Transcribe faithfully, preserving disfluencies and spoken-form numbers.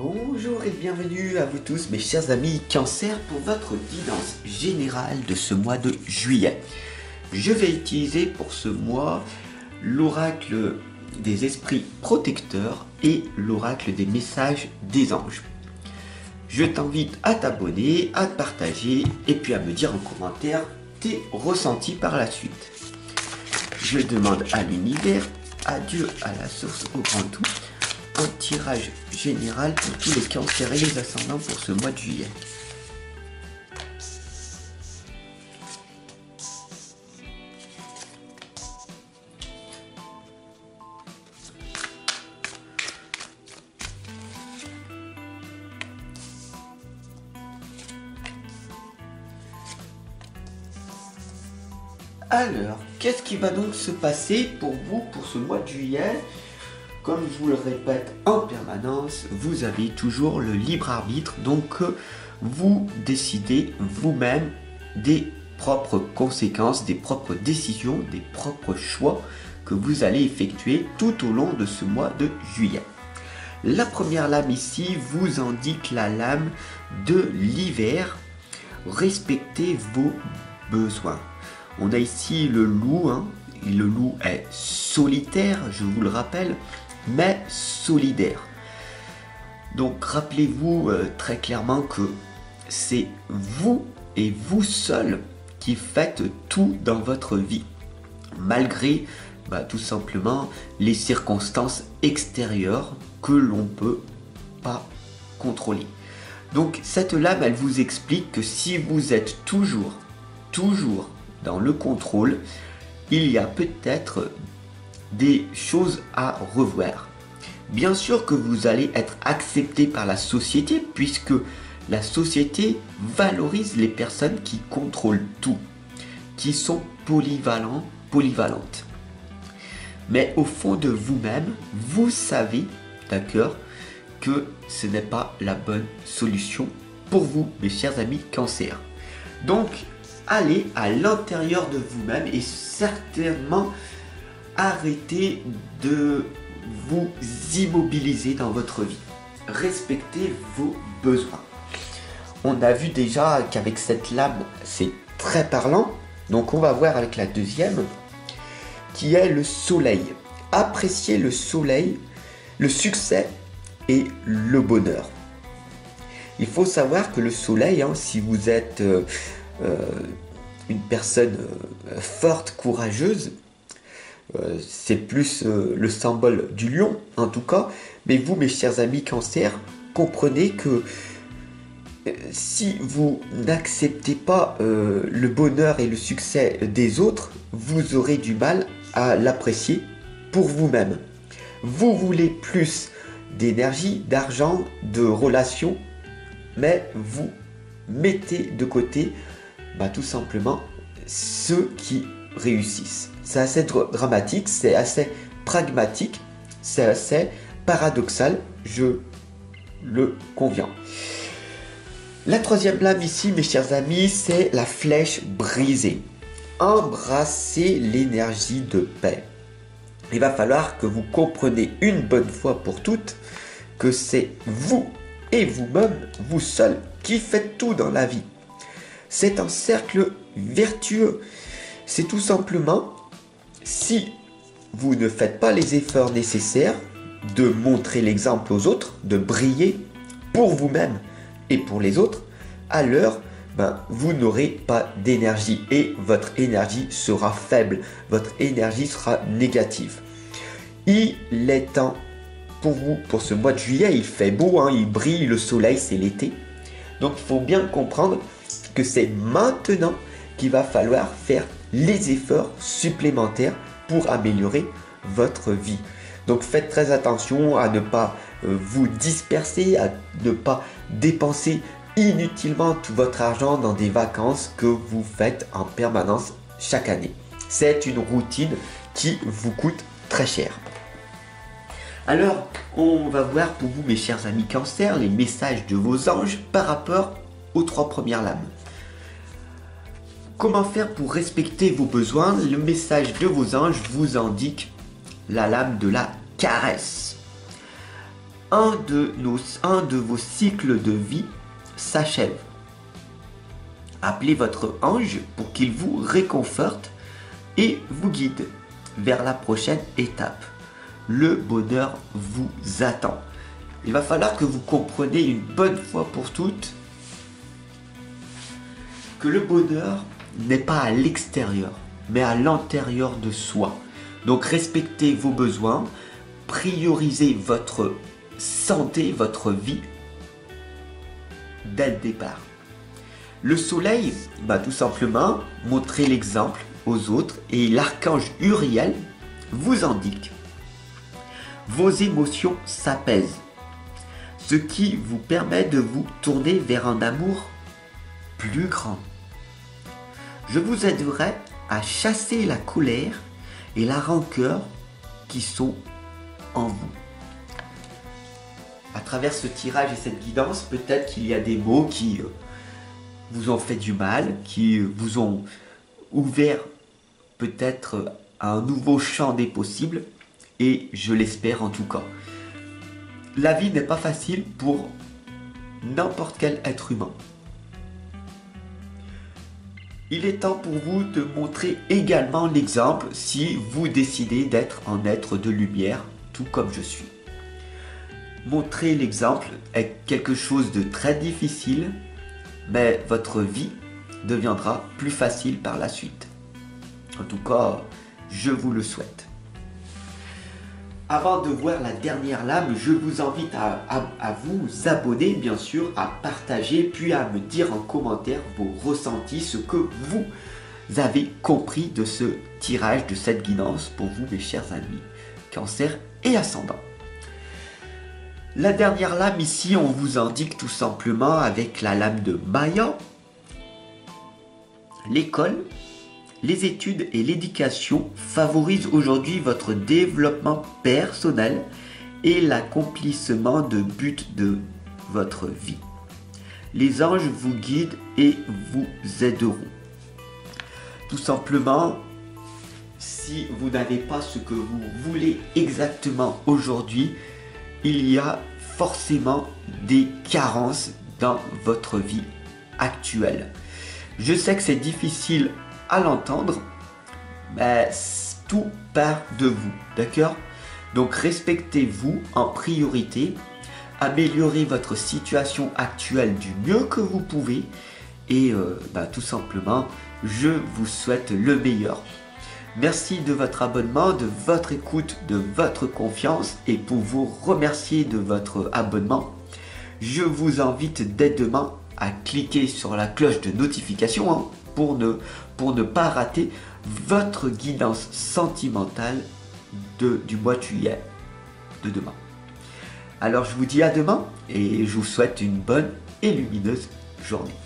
Bonjour et bienvenue à vous tous mes chers amis Cancer pour votre guidance générale de ce mois de juillet. Je vais utiliser pour ce mois l'oracle des esprits protecteurs et l'oracle des messages des anges. Je t'invite à t'abonner, à partager et puis à me dire en commentaire tes ressentis par la suite. Je demande à l'univers, à Dieu, à la source, au grand tout, un tirage général pour tous les cancers et les ascendants pour ce mois de juillet. Alors, qu'est-ce qui va donc se passer pour vous pour ce mois de juillet? Comme je vous le répète en permanence, vous avez toujours le libre arbitre, donc vous décidez vous-même des propres conséquences, des propres décisions, des propres choix que vous allez effectuer tout au long de ce mois de juillet. La première lame ici vous indique la lame de l'hiver. Respectez vos besoins. On a ici le loup, hein. Le loup est solitaire, je vous le rappelle, mais solidaire. Donc rappelez-vous euh, très clairement que c'est vous et vous seul qui faites tout dans votre vie, malgré bah, tout simplement les circonstances extérieures que l'on ne peut pas contrôler. Donc cette lame, elle vous explique que si vous êtes toujours, toujours, dans le contrôle, il y a peut-être des choses à revoir. Bien sûr que vous allez être accepté par la société puisque la société valorise les personnes qui contrôlent tout, qui sont polyvalents, polyvalentes. Mais au fond de vous-même, vous savez, d'accord, que ce n'est pas la bonne solution pour vous, mes chers amis Cancer. Donc, allez à l'intérieur de vous-même et certainement arrêtez de vous immobiliser dans votre vie. Respectez vos besoins. On a vu déjà qu'avec cette lame, c'est très parlant. Donc on va voir avec la deuxième qui est le soleil. Appréciez le soleil, le succès et le bonheur. Il faut savoir que le soleil, hein, si vous êtes... Euh, Euh, une personne euh, forte, courageuse, euh, c'est plus euh, le symbole du lion en tout cas, mais vous mes chers amis Cancer, comprenez que euh, si vous n'acceptez pas euh, le bonheur et le succès des autres, vous aurez du mal à l'apprécier pour vous-même. Vous voulez plus d'énergie, d'argent, de relations, mais vous mettez de côté Bah, tout simplement ceux qui réussissent. C'est assez dramatique, c'est assez pragmatique, c'est assez paradoxal, je le conviens. La troisième lame ici, mes chers amis, c'est la flèche brisée. Embrassez l'énergie de paix. Il va falloir que vous compreniez une bonne fois pour toutes que c'est vous et vous-même, vous seul, qui faites tout dans la vie. C'est un cercle vertueux. C'est tout simplement, si vous ne faites pas les efforts nécessaires de montrer l'exemple aux autres, de briller pour vous-même et pour les autres, alors ben, vous n'aurez pas d'énergie et votre énergie sera faible, votre énergie sera négative. Il est temps pour vous, pour ce mois de juillet, il fait beau, hein, il brille, le soleil, c'est l'été. Donc il faut bien comprendre que c'est maintenant qu'il va falloir faire les efforts supplémentaires pour améliorer votre vie. Donc faites très attention à ne pas vous disperser, à ne pas dépenser inutilement tout votre argent dans des vacances que vous faites en permanence chaque année. C'est une routine qui vous coûte très cher. Alors, on va voir pour vous, mes chers amis Cancer, les messages de vos anges par rapport aux trois premières lames. Comment faire pour respecter vos besoins? Le message de vos anges vous indique la lame de la caresse. un de, nos, un de vos cycles de vie s'achève. Appelez votre ange pour qu'il vous réconforte et vous guide vers la prochaine étape. Le bonheur vous attend. Il va falloir que vous compreniez une bonne fois pour toutes que le bonheur n'est pas à l'extérieur, mais à l'intérieur de soi. Donc respectez vos besoins, priorisez votre santé, votre vie dès le départ. Le soleil, bah, tout simplement, montrez l'exemple aux autres et l'archange Uriel vous indique. Vos émotions s'apaisent, ce qui vous permet de vous tourner vers un amour plus grand. Je vous aiderai à chasser la colère et la rancœur qui sont en vous. À travers ce tirage et cette guidance, peut-être qu'il y a des mots qui vous ont fait du mal, qui vous ont ouvert peut-être à un nouveau champ des possibles, et je l'espère en tout cas. La vie n'est pas facile pour n'importe quel être humain. Il est temps pour vous de montrer également l'exemple si vous décidez d'être un être de lumière, tout comme je suis. Montrer l'exemple est quelque chose de très difficile, mais votre vie deviendra plus facile par la suite. En tout cas, je vous le souhaite. Avant de voir la dernière lame, je vous invite à, à, à vous abonner, bien sûr, à partager, puis à me dire en commentaire vos ressentis, ce que vous avez compris de ce tirage, de cette guidance pour vous, mes chers amis, Cancer et Ascendant. La dernière lame ici, on vous indique tout simplement avec la lame de Maya, l'école. Les études et l'éducation favorisent aujourd'hui votre développement personnel et l'accomplissement de buts de votre vie. Les anges vous guident et vous aideront. Tout simplement, si vous n'avez pas ce que vous voulez exactement aujourd'hui, il y a forcément des carences dans votre vie actuelle. Je sais que c'est difficile à l'entendre, mais tout part de vous, d'accord? Donc respectez-vous en priorité, améliorez votre situation actuelle du mieux que vous pouvez et euh, bah, tout simplement, je vous souhaite le meilleur. Merci de votre abonnement, de votre écoute, de votre confiance et pour vous remercier de votre abonnement, je vous invite dès demain à cliquer sur la cloche de notification hein, pour ne pour ne pas rater votre guidance sentimentale de, du mois de juillet de demain. Alors je vous dis à demain et je vous souhaite une bonne et lumineuse journée.